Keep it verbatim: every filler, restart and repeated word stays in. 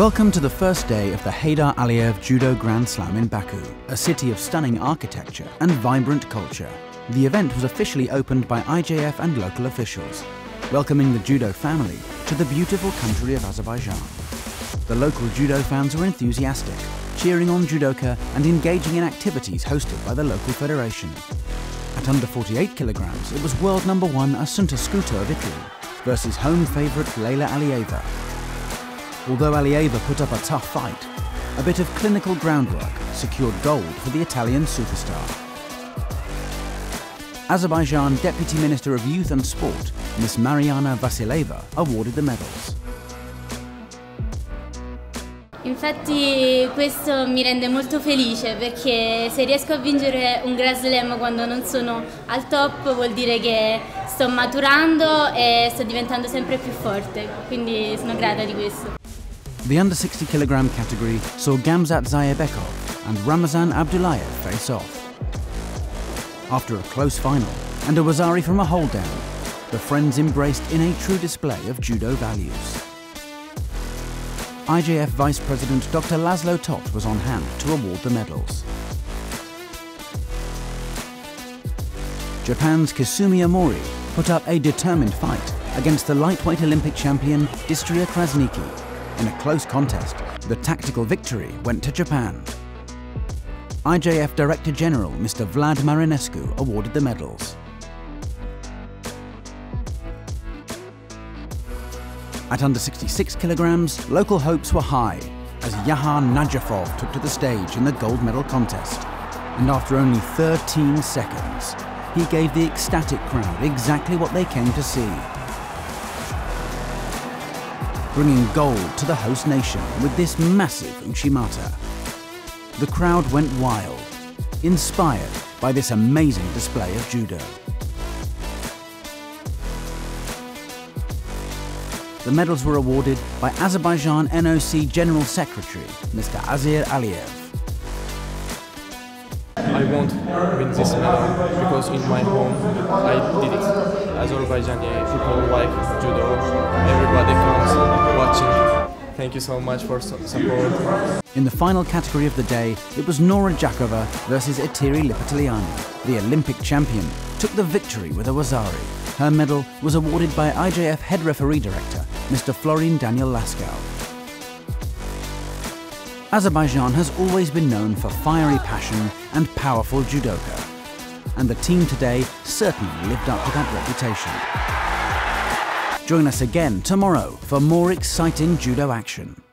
Welcome to the first day of the Heydar Aliyev Judo Grand Slam in Baku, a city of stunning architecture and vibrant culture. The event was officially opened by I J F and local officials, welcoming the judo family to the beautiful country of Azerbaijan. The local judo fans were enthusiastic, cheering on judoka and engaging in activities hosted by the local federation. At under forty-eight kilograms, it was world number one Asunta Scuto of Italy versus home favourite Leyla Aliyeva. Although Aliyeva put up a tough fight, a bit of clinical groundwork secured gold for the Italian superstar. Azerbaijan Deputy Minister of Youth and Sport, Miss Mariana Vasileva, awarded the medals. Infatti questo mi rende molto felice perché se riesco a vincere un Grand Slam quando non sono al top vuol dire che sto maturando e sto diventando sempre più forte, quindi sono grata di questo. The under sixty kilogram category saw Gamzat Zayebekov and Ramazan Abdulayev face off. After a close final and a Wazari from a hold down, the friends embraced in a true display of judo values. I J F Vice President Doctor Laszlo Tot was on hand to award the medals. Japan's Kisumi Amori put up a determined fight against the lightweight Olympic champion Distria Krasniki. In a close contest, the tactical victory went to Japan. I J F Director General Mister Vlad Marinescu awarded the medals. At under sixty-six kilograms, local hopes were high as Yahan Najafov took to the stage in the gold medal contest. And after only thirteen seconds, he gave the ecstatic crowd exactly what they came to see, bringing gold to the host nation with this massive Uchimata. The crowd went wild, inspired by this amazing display of judo. The medals were awarded by Azerbaijan N O C General Secretary, Mister Azir Aliyev. I want to win this medal because in my home I did it. Azerbaijani people like judo, everybody comes watching. Thank you so much for support. In the final category of the day, it was Nora Jakova versus Eteri Lipatiliani. The Olympic champion took the victory with a Wazari. Her medal was awarded by I J F Head Referee Director, Mister Florin Daniel Lascu. Azerbaijan has always been known for fiery passion and powerful judoka, and the team today certainly lived up to that reputation. Join us again tomorrow for more exciting judo action.